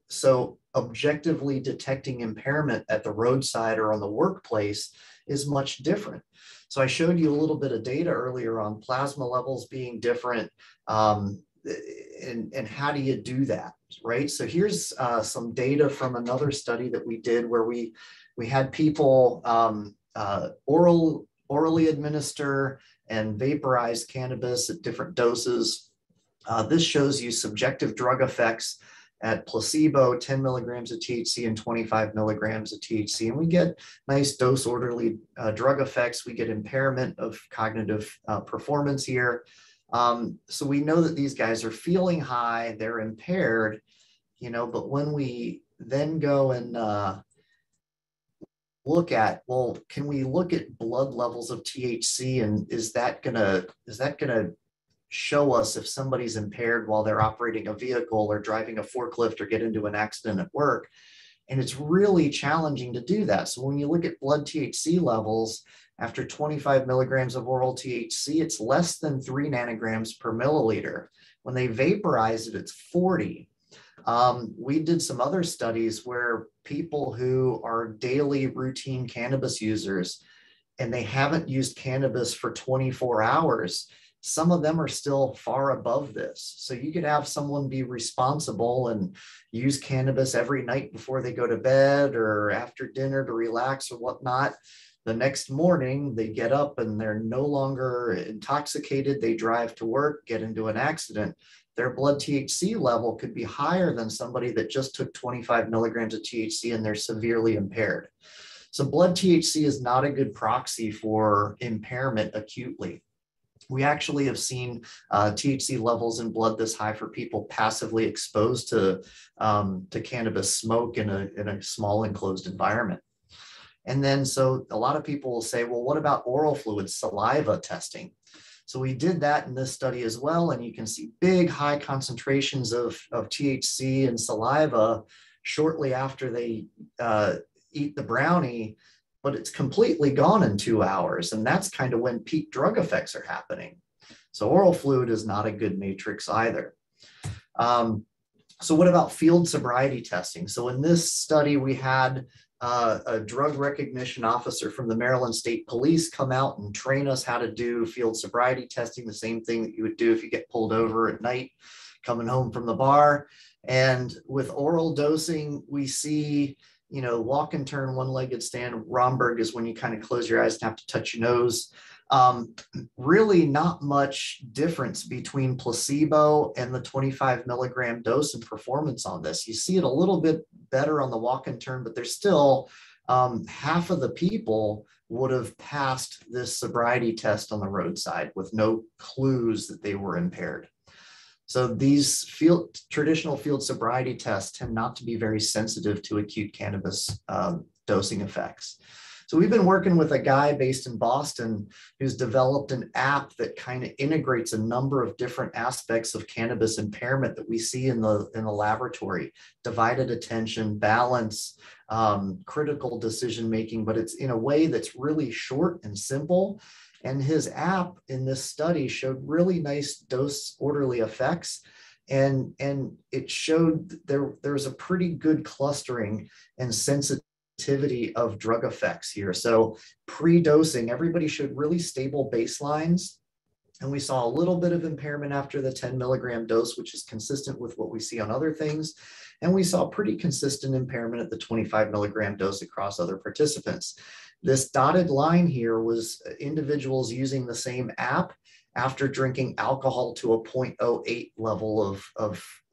So objectively detecting impairment at the roadside or on the workplace is much different. So I showed you a little bit of data earlier on plasma levels being different and how do you do that, right? So here's some data from another study that we did where we had people orally administer and vaporize cannabis at different doses. This shows you subjective drug effects at placebo, 10 milligrams of THC and 25 milligrams of THC. And we get nice dose orderly drug effects. We get impairment of cognitive performance here. So we know that these guys are feeling high, they're impaired, you know, but when we then go and look at, well, can we look at blood levels of THC and is that gonna show us if somebody's impaired while they're operating a vehicle or driving a forklift or get into an accident at work? And it's really challenging to do that. So when you look at blood THC levels, after 25 milligrams of oral THC, it's less than 3 nanograms per milliliter. When they vaporize it, it's 40. We did some other studies where people who are daily routine cannabis users and they haven't used cannabis for 24 hours, some of them are still far above this. So you could have someone be responsible and use cannabis every night before they go to bed or after dinner to relax or whatnot. The next morning, they get up and they're no longer intoxicated. They drive to work, get into an accident. Their blood THC level could be higher than somebody that just took 25 milligrams of THC and they're severely impaired. So blood THC is not a good proxy for impairment acutely. We actually have seen THC levels in blood this high for people passively exposed to cannabis smoke in a small enclosed environment. And then so a lot of people will say, well, what about oral fluids, saliva testing? So we did that in this study as well. And you can see big high concentrations of THC in saliva shortly after they eat the brownie, but it's completely gone in 2 hours. And that's kind of when peak drug effects are happening. So oral fluid is not a good matrix either. So what about field sobriety testing? So in this study, we had a drug recognition officer from the Maryland State Police come out and train us how to do field sobriety testing, the same thing that you would do if you get pulled over at night coming home from the bar. And with oral dosing, we see, you know, walk and turn, one-legged stand. Romberg is when you kind of close your eyes and have to touch your nose. Really not much difference between placebo and the 25 milligram dose and performance on this. You see it a little bit better on the walk and turn, but there's still half of the people would have passed this sobriety test on the roadside with no clues that they were impaired. So these traditional field sobriety tests tend not to be very sensitive to acute cannabis dosing effects. So we've been working with a guy based in Boston who's developed an app that kind of integrates a number of different aspects of cannabis impairment that we see in the laboratory: divided attention, balance, critical decision-making, but it's in a way that's really short and simple. And his app in this study showed really nice dose orderly effects. And it showed there was a pretty good clustering and sensitivity of drug effects here. So pre-dosing, everybody showed really stable baselines. And we saw a little bit of impairment after the 10 milligram dose, which is consistent with what we see on other things. And we saw pretty consistent impairment at the 25 milligram dose across other participants. This dotted line here was individuals using the same app after drinking alcohol to a 0.08 level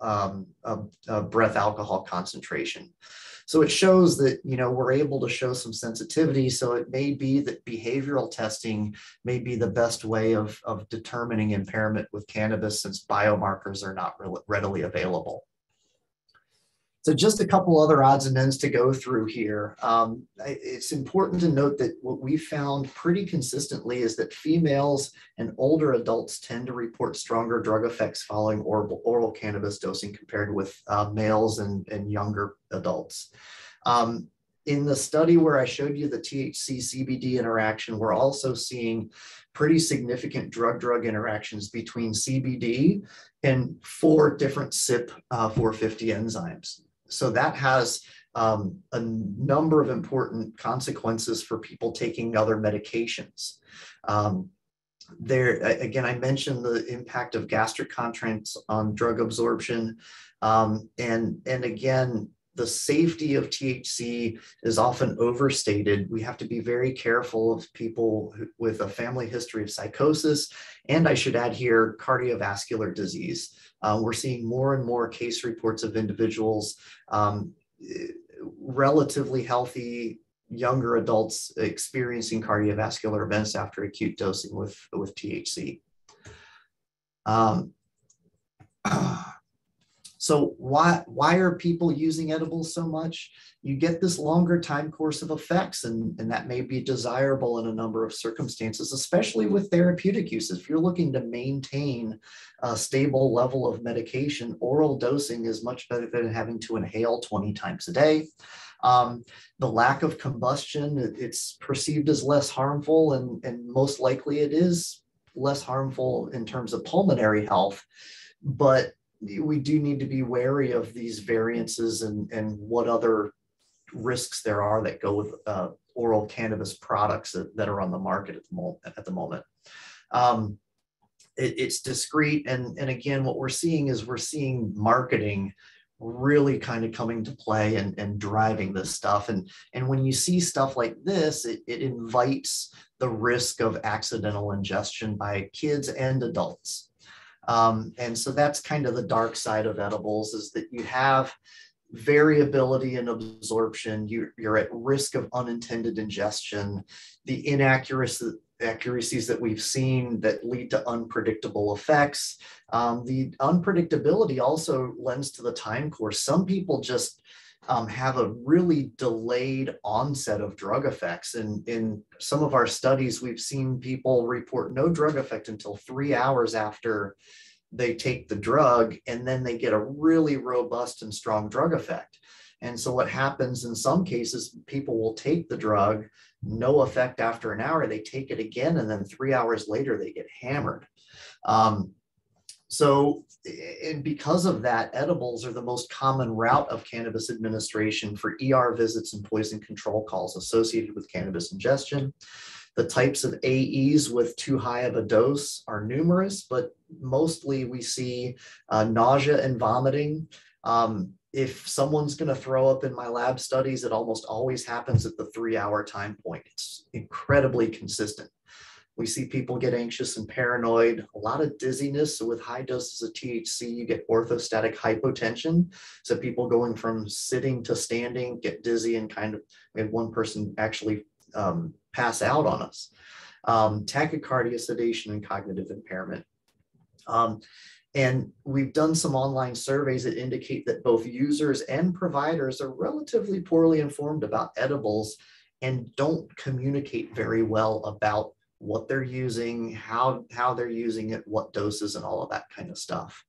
of breath alcohol concentration. So it shows that, you know, we're able to show some sensitivity. So it may be that behavioral testing may be the best way of determining impairment with cannabis, since biomarkers are not readily available. So just a couple other odds and ends to go through here. It's important to note that what we found pretty consistently is that females and older adults tend to report stronger drug effects following oral cannabis dosing compared with males and younger adults. In the study where I showed you the THC-CBD interaction, we're also seeing pretty significant drug-drug interactions between CBD and 4 different CYP450 enzymes. So that has a number of important consequences for people taking other medications. There, again, I mentioned the impact of gastric contracts on drug absorption. And again, the safety of THC is often overstated. We have to be very careful of people with a family history of psychosis, and I should add here, cardiovascular disease. We're seeing more and more case reports of individuals, relatively healthy, younger adults experiencing cardiovascular events after acute dosing with THC. So why are people using edibles so much? You get this longer time course of effects, and that may be desirable in a number of circumstances, especially with therapeutic uses. If you're looking to maintain a stable level of medication, oral dosing is much better than having to inhale 20 times a day. The lack of combustion, it's perceived as less harmful, and most likely it is less harmful in terms of pulmonary health, but we do need to be wary of these variances and what other risks there are that go with oral cannabis products that are on the market at the moment. It's discreet. And again, what we're seeing marketing really kind of coming to play and driving this stuff. And when you see stuff like this, it invites the risk of accidental ingestion by kids and adults. And so that's kind of the dark side of edibles, is that you have variability in absorption, you're at risk of unintended ingestion, the inaccuracies that we've seen that lead to unpredictable effects. The unpredictability also lends to the time course. Some people just have a really delayed onset of drug effects. And in some of our studies, we've seen people report no drug effect until 3 hours after they take the drug, and then they get a really robust and strong drug effect. And so what happens in some cases, people will take the drug, no effect after an hour, they take it again, and then 3 hours later, they get hammered. And because of that, edibles are the most common route of cannabis administration for ER visits and poison control calls associated with cannabis ingestion. The types of AEs with too high of a dose are numerous, but mostly we see nausea and vomiting. If someone's going to throw up in my lab studies, it almost always happens at the 3 hour time point. It's incredibly consistent. We see people get anxious and paranoid, a lot of dizziness. So with high doses of THC, you get orthostatic hypotension. So people going from sitting to standing get dizzy and kind of, we had one person actually pass out on us. Tachycardia, sedation, and cognitive impairment. And we've done some online surveys that indicate that both users and providers are relatively poorly informed about edibles and don't communicate very well about what they're using, how they're using it, what doses, and all of that kind of stuff.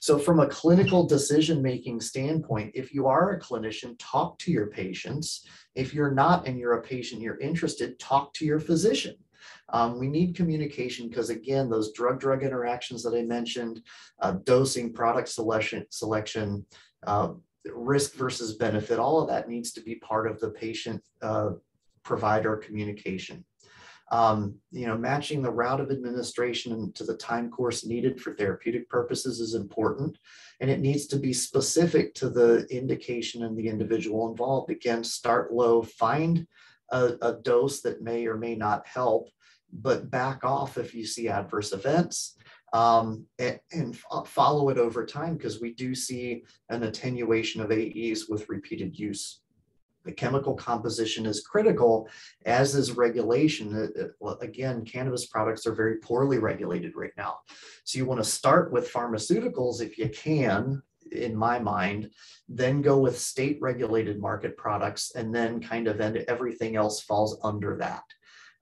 So from a clinical decision-making standpoint, if you are a clinician, talk to your patients. If you're not and you're a patient, you're interested, talk to your physician. We need communication because, again, those drug-drug interactions that I mentioned, dosing, product selection, risk versus benefit, all of that needs to be part of the patient-provider communication. Matching the route of administration to the time course needed for therapeutic purposes is important, and it needs to be specific to the indication and the individual involved. Again, start low, find a dose that may or may not help, but back off if you see adverse events, and follow it over time, because we do see an attenuation of AEs with repeated use. The chemical composition is critical, as is regulation. Again, cannabis products are very poorly regulated right now. So you want to start with pharmaceuticals if you can, in my mind, then go with state-regulated market products, and then kind of everything else falls under that.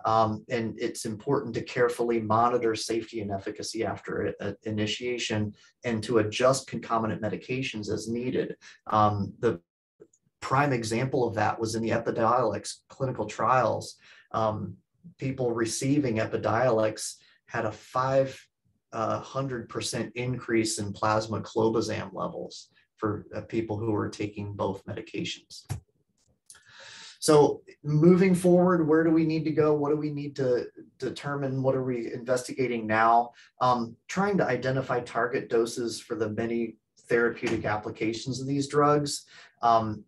And it's important to carefully monitor safety and efficacy after initiation and to adjust concomitant medications as needed. The prime example of that was in the Epidiolex clinical trials. People receiving Epidiolex had a 500% increase in plasma clobazam levels for people who were taking both medications. So moving forward, where do we need to go? What do we need to determine? What are we investigating now? Trying to identify target doses for the many therapeutic applications of these drugs.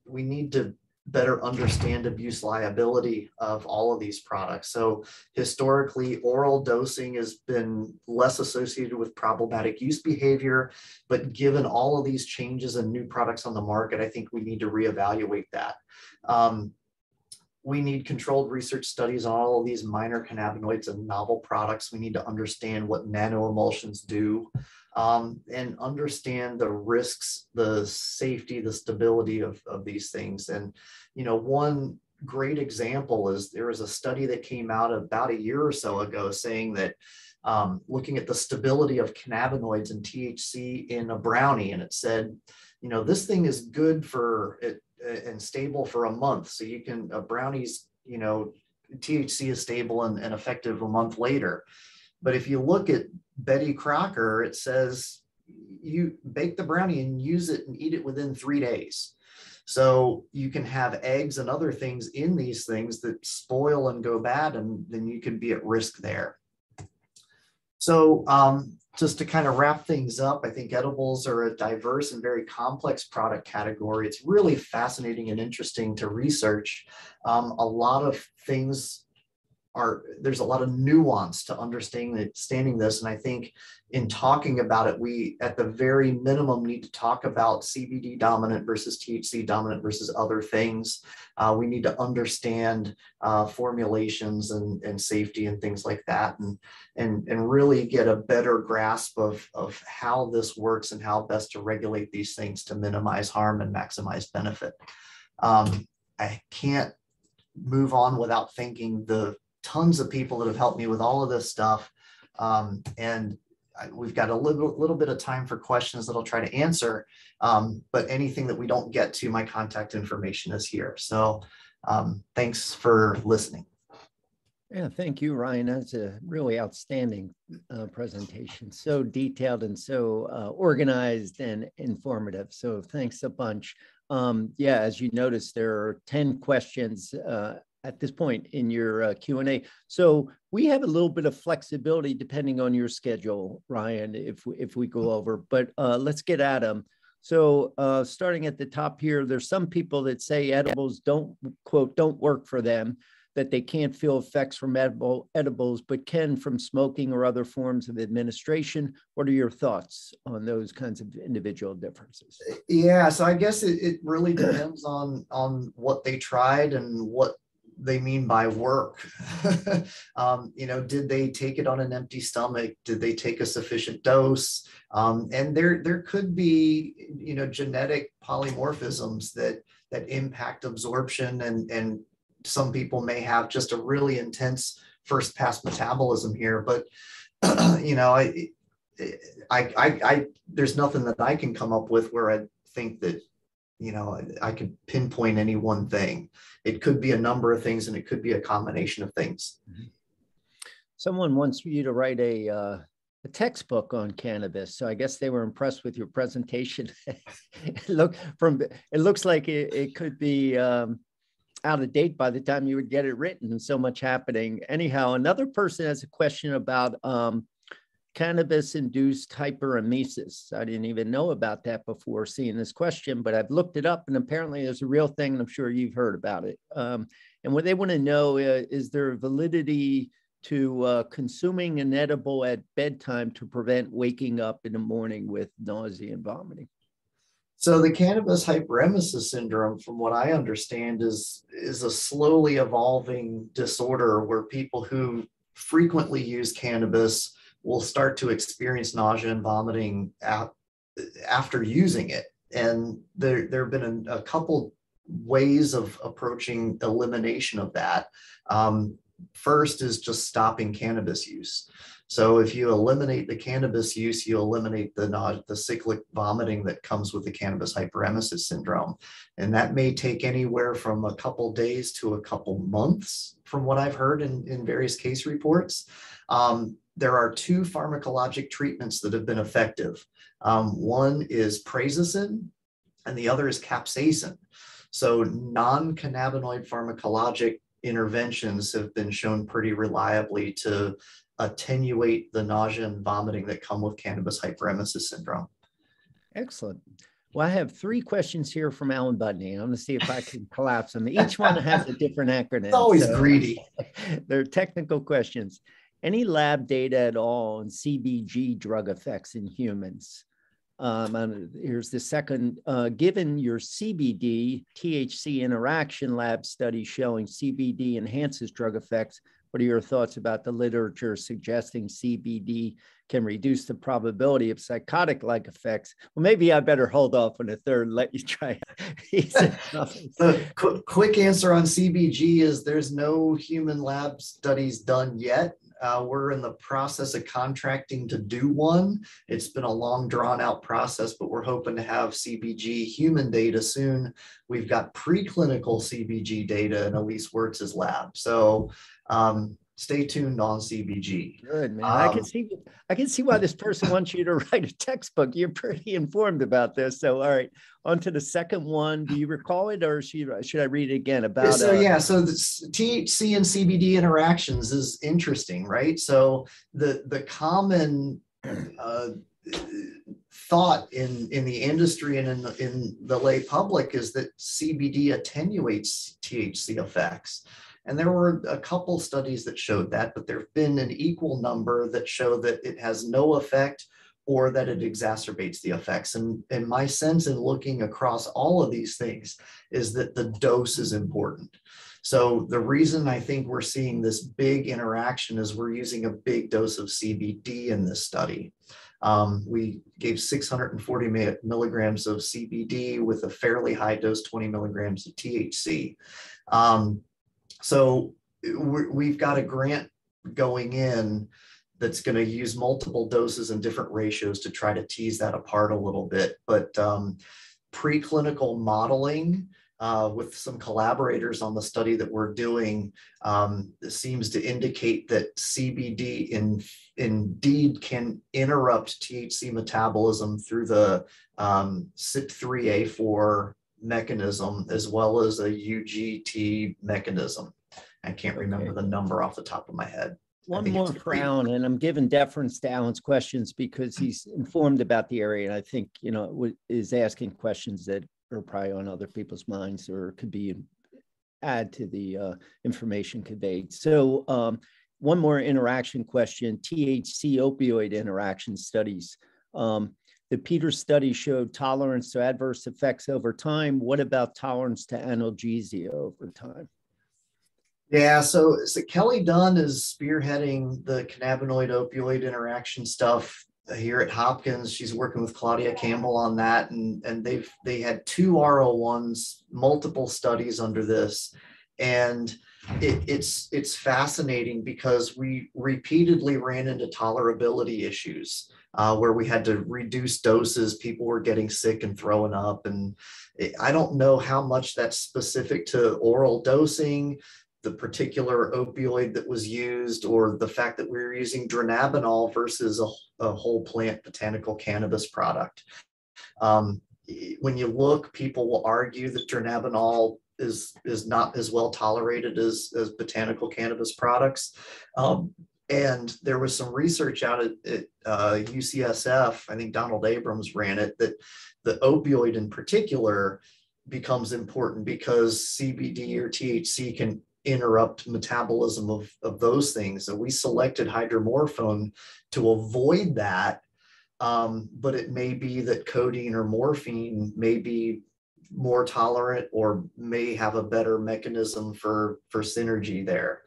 We need to better understand abuse liability of all of these products. So historically, oral dosing has been less associated with problematic use behavior, but given all of these changes and new products on the market, I think we need to reevaluate that. We need controlled research studies on all of these minor cannabinoids and novel products. We need to understand what nanoemulsions do. And understand the risks, the safety, the stability of these things. And, you know, one great example is there was a study that came out about a year or so ago saying that looking at the stability of cannabinoids and THC in a brownie. And it said, you know, this thing is good for it and stable for a month. So you can, brownies, you know, THC is stable and effective a month later. But if you look at Betty Crocker, it says you bake the brownie and use it and eat it within 3 days. So you can have eggs and other things in these things that spoil and go bad, and then you can be at risk there. So just to kind of wrap things up, I think edibles are a diverse and very complex product category. It's really fascinating and interesting to research. A lot of things there's a lot of nuance to understanding this. And I think in talking about it, we at the very minimum need to talk about CBD dominant versus THC dominant versus other things. We need to understand formulations and safety and things like that, and really get a better grasp of how this works and how best to regulate these things to minimize harm and maximize benefit. I can't move on without thanking the tons of people that have helped me with all of this stuff. We've got a little bit of time for questions that I'll try to answer, but anything that we don't get to, my contact information is here. So thanks for listening. Yeah, thank you, Ryan. That's a really outstanding presentation. So detailed and so organized and informative. So thanks a bunch. Yeah, as you noticed, there are 10 questions at this point in your Q&A. So we have a little bit of flexibility depending on your schedule, Ryan, if we go over, but let's get at them. So starting at the top here, there's some people that say edibles don't, quote, don't work for them, that they can't feel effects from edibles, but can from smoking or other forms of administration. What are your thoughts on those kinds of individual differences? Yeah, so I guess it really depends on what they tried and what they mean by work. You know, did they take it on an empty stomach? Did they take a sufficient dose? And there could be, you know, genetic polymorphisms that impact absorption, and some people may have just a really intense first pass metabolism here, but you know, there's nothing that I can come up with where I think that, you know, I could pinpoint any one thing. It could be a number of things, and it could be a combination of things. Someone wants you to write a textbook on cannabis. So I guess they were impressed with your presentation. It looks like it could be out of date by the time you would get it written, and so much happening. Anyhow, another person has a question about cannabis-induced hyperemesis. I didn't even know about that before seeing this question, but I've looked it up, and apparently there's a real thing, and I'm sure you've heard about it. And what they want to know is there validity to consuming an edible at bedtime to prevent waking up in the morning with nausea and vomiting? So the cannabis hyperemesis syndrome, from what I understand, is a slowly evolving disorder where people who frequently use cannabis will start to experience nausea and vomiting after using it. And there have been a couple ways of approaching elimination of that. First is just stopping cannabis use. So if you eliminate the cannabis use, you eliminate the cyclic vomiting that comes with the cannabis hyperemesis syndrome. And that may take anywhere from a couple days to a couple months, from what I've heard in various case reports. There are two pharmacologic treatments that have been effective. One is prazosin, and the other is capsaicin. So non-cannabinoid pharmacologic interventions have been shown pretty reliably to attenuate the nausea and vomiting that come with cannabis hyperemesis syndrome. Excellent. Well, I have three questions here from Alan Budney. I'm going to see if I can collapse them. Each one has a different acronym. It's always so greedy. They're technical questions. Any lab data at all on CBG drug effects in humans? And here's the second, given your CBD THC interaction lab study showing CBD enhances drug effects, what are your thoughts about the literature suggesting CBD can reduce the probability of psychotic-like effects? Well, maybe I better hold off on a third and let you try it. The quick answer on CBG is there's no human lab studies done yet. We're in the process of contracting to do one. It's been a long drawn out process, but we're hoping to have CBG human data soon. We've got preclinical CBG data in Elise Wirtz's lab. So stay tuned on CBG. Good, man. I can see why this person wants you to write a textbook. You're pretty informed about this. So, all right, on to the second one. Do you recall it, or should I read it again? About so the THC and CBD interactions is interesting, right? So the common thought in the industry and in the lay public is that CBD attenuates THC effects. And there were a couple studies that showed that, but there've been an equal number that show that it has no effect or that it exacerbates the effects. And my sense in looking across all of these things is that the dose is important. So the reason I think we're seeing this big interaction is we're using a big dose of CBD in this study. We gave 640 milligrams of CBD with a fairly high dose, 20 milligrams of THC. So we've got a grant going in that's going to use multiple doses and different ratios to try to tease that apart a little bit. But preclinical modeling with some collaborators on the study that we're doing seems to indicate that CBD indeed can interrupt THC metabolism through the CYP3A4 mechanism, as well as a UGT mechanism. I can't remember the number off the top of my head. One more crown, and I'm giving deference to Alan's questions because he's informed about the area, and I think, you know, is asking questions that are probably on other people's minds or could be add to the information conveyed. So one more interaction question, THC opioid interaction studies. The Peters study showed tolerance to adverse effects over time. What about tolerance to analgesia over time? Yeah, so Kelly Dunn is spearheading the cannabinoid opioid interaction stuff here at Hopkins. She's working with Claudia Campbell on that, and they had two R01s, multiple studies under this, and it's fascinating because we repeatedly ran into tolerability issues where we had to reduce doses. People were getting sick and throwing up, and I don't know how much that's specific to oral dosing, the particular opioid that was used, or the fact that we were using dronabinol versus a whole plant botanical cannabis product. When you look, people will argue that dronabinol is not as well tolerated as botanical cannabis products. And there was some research out at UCSF, I think Donald Abrams ran it, that the opioid in particular becomes important because CBD or THC can interrupt metabolism of those things. So we selected hydromorphone to avoid that, but it may be that codeine or morphine may be more tolerant or may have a better mechanism for synergy there.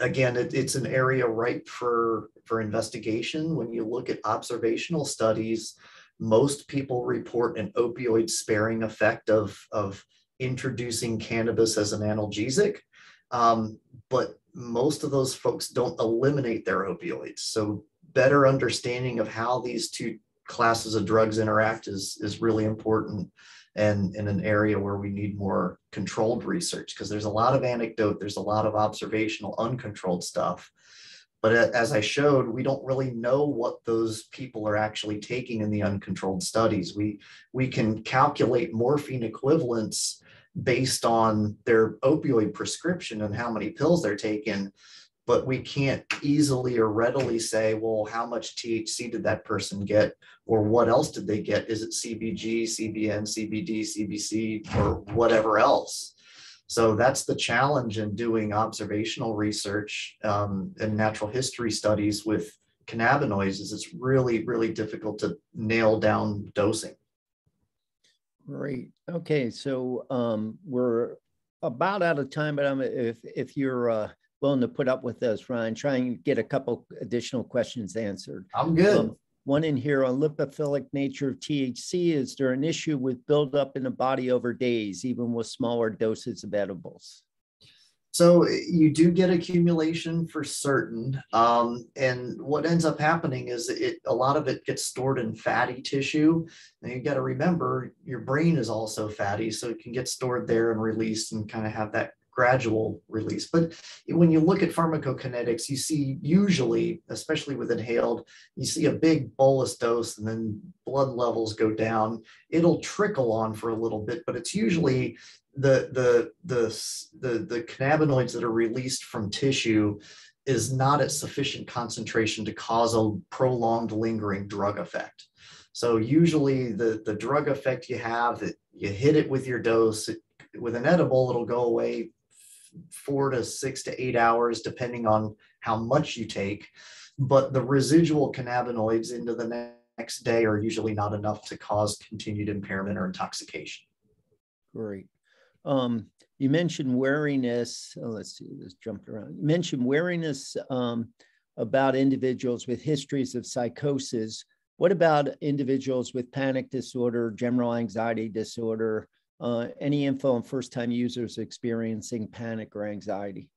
Again, it's an area ripe for investigation. When you look at observational studies, most people report an opioid sparing effect of introducing cannabis as an analgesic, but most of those folks don't eliminate their opioids. So better understanding of how these two classes of drugs interact is really important, and in an area where we need more controlled research, because there's a lot of anecdote, there's a lot of observational uncontrolled stuff. But as I showed, we don't really know what those people are actually taking in the uncontrolled studies. We can calculate morphine equivalents based on their opioid prescription and how many pills they're taking, but we can't easily or readily say, well, how much THC did that person get, or what else did they get? Is it CBG, CBN, CBD, CBC, or whatever else? So that's the challenge in doing observational research and natural history studies with cannabinoids, is it's really, really difficult to nail down dosing. Great. Okay, so we're about out of time, but if you're willing to put up with us, Ryan, try and get a couple additional questions answered. I'm good. One in here on lipophilic nature of THC. Is there an issue with buildup in the body over days, even with smaller doses of edibles? So you do get accumulation for certain. And what ends up happening is a lot of it gets stored in fatty tissue. And you got to remember, your brain is also fatty, so it can get stored there and released and kind of have that gradual release. But when you look at pharmacokinetics, you see usually, especially with inhaled, you see a big bolus dose and then blood levels go down. It'll trickle on for a little bit, but it's usually the cannabinoids that are released from tissue is not at sufficient concentration to cause a prolonged lingering drug effect. So usually the drug effect you have, you hit it with your dose, with an edible, it'll go away 4 to 6 to 8 hours, depending on how much you take. But the residual cannabinoids into the next day are usually not enough to cause continued impairment or intoxication. Great. You mentioned wariness. Oh, let's see, this jumped around. You mentioned wariness about individuals with histories of psychosis. What about individuals with panic disorder, general anxiety disorder? Any info on first-time users experiencing panic or anxiety?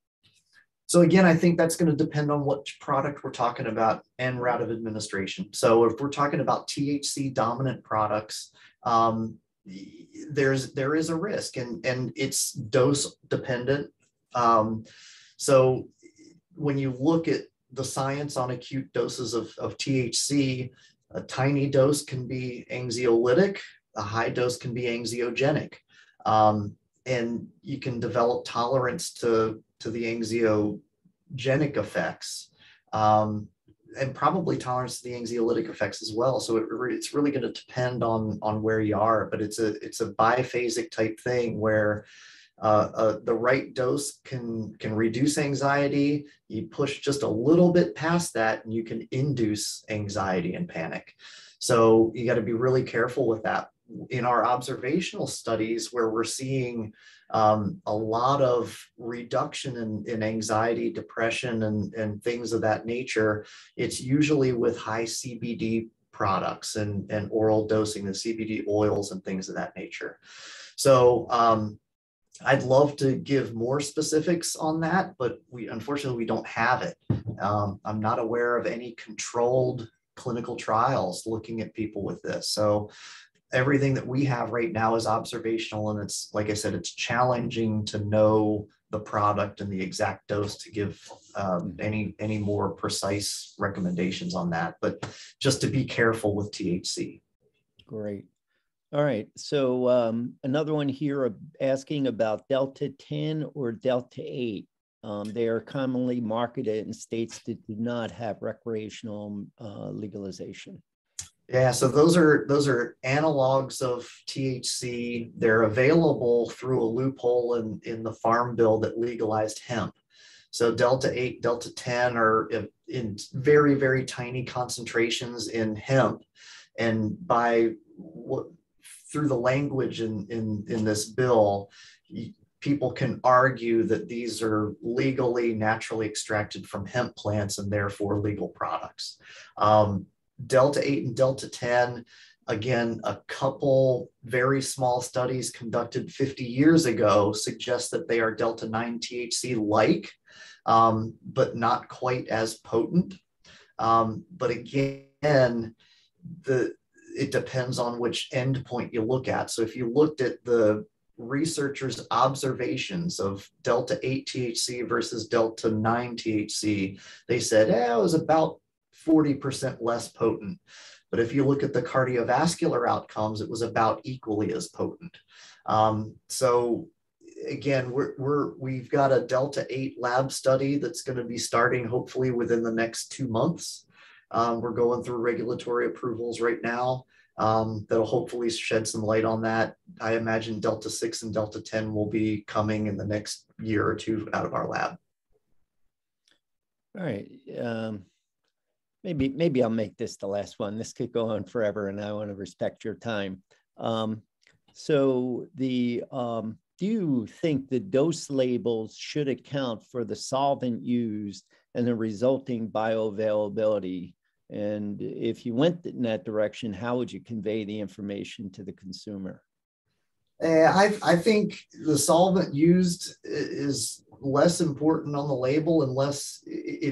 So again, I think that's going to depend on what product we're talking about and route of administration. So if we're talking about THC-dominant products, there is a risk, and it's dose-dependent. So when you look at the science on acute doses of THC, a tiny dose can be anxiolytic. A high dose can be anxiogenic, and you can develop tolerance to the anxiogenic effects, and probably tolerance to the anxiolytic effects as well. So it's really going to depend on where you are, but it's a biphasic type thing where the right dose can reduce anxiety. You push just a little bit past that, and you can induce anxiety and panic. So you got to be really careful with that. In our observational studies where we're seeing a lot of reduction in anxiety, depression, and things of that nature, it's usually with high CBD products and oral dosing, the CBD oils and things of that nature. So I'd love to give more specifics on that, but unfortunately we don't have it. I'm not aware of any controlled clinical trials looking at people with this. So everything that we have right now is observational, and it's, like I said, it's challenging to know the product and the exact dose to give any more precise recommendations on that, but just to be careful with THC. Great. All right. So another one here asking about Delta-10 or Delta-8. They are commonly marketed in states that do not have recreational legalization. Yeah, so those are analogs of THC. They're available through a loophole in the farm bill that legalized hemp. So Delta-8, Delta-10 are in very, very tiny concentrations in hemp. And through the language in this bill, people can argue that these are legally, naturally extracted from hemp plants and therefore legal products. Delta-8 and Delta-10, again, a couple very small studies conducted 50 years ago suggest that they are Delta-9 THC-like, but not quite as potent. But again, it depends on which endpoint you look at. So if you looked at the researchers' observations of Delta-8 THC versus Delta-9 THC, they said, it was about 40% less potent. But if you look at the cardiovascular outcomes, it was about equally as potent. So again, we've got a Delta-8 lab study that's going to be starting hopefully within the next 2 months. We're going through regulatory approvals right now. That'll hopefully shed some light on that. I imagine Delta-6 and Delta-10 will be coming in the next year or two out of our lab. All right. Maybe I'll make this the last one. This could go on forever, and I want to respect your time. So do you think the dose labels should account for the solvent used and the resulting bioavailability? And if you went in that direction, how would you convey the information to the consumer? I think the solvent used is less important on the label, unless,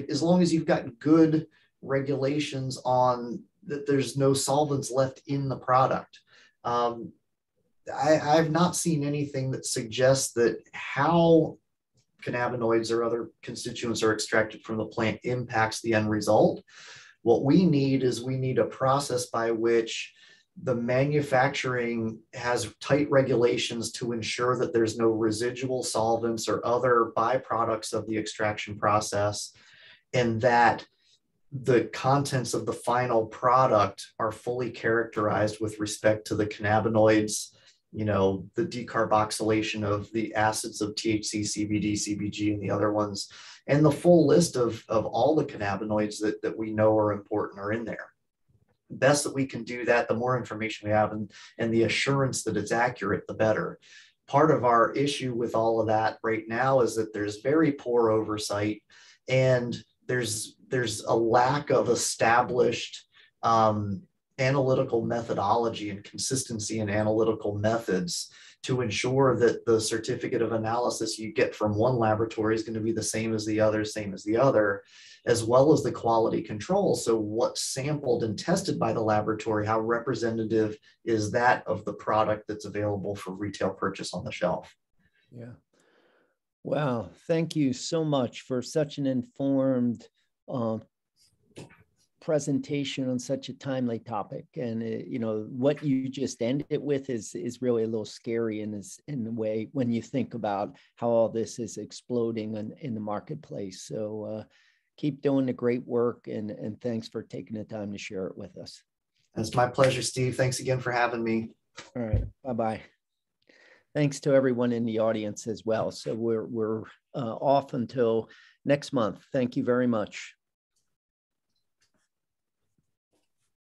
as long as you've got good regulations on that there's no solvents left in the product. I've not seen anything that suggests that how cannabinoids or other constituents are extracted from the plant impacts the end result. What we need is a process by which the manufacturing has tight regulations to ensure that there's no residual solvents or other byproducts of the extraction process, and that the contents of the final product are fully characterized with respect to the cannabinoids, you know, the decarboxylation of the acids of THC, CBD, CBG, and the other ones, and the full list of all the cannabinoids that we know are important are in there. The best that we can do that, the more information we have and the assurance that it's accurate, the better. Part of our issue with all of that right now is that there's very poor oversight, and there's a lack of established analytical methodology and consistency in analytical methods to ensure that the certificate of analysis you get from one laboratory is going to be the same as the other, as well as the quality control. So what's sampled and tested by the laboratory, how representative is that of the product that's available for retail purchase on the shelf? Yeah. Wow. Thank you so much for such an informed presentation on such a timely topic. And you know, what you just ended it with is really a little scary in a way when you think about how all this is exploding in the marketplace. So keep doing the great work, and thanks for taking the time to share it with us. It's my pleasure, Steve. Thanks again for having me. All right. Bye-bye. Thanks to everyone in the audience as well. So we're off until next month. Thank you very much.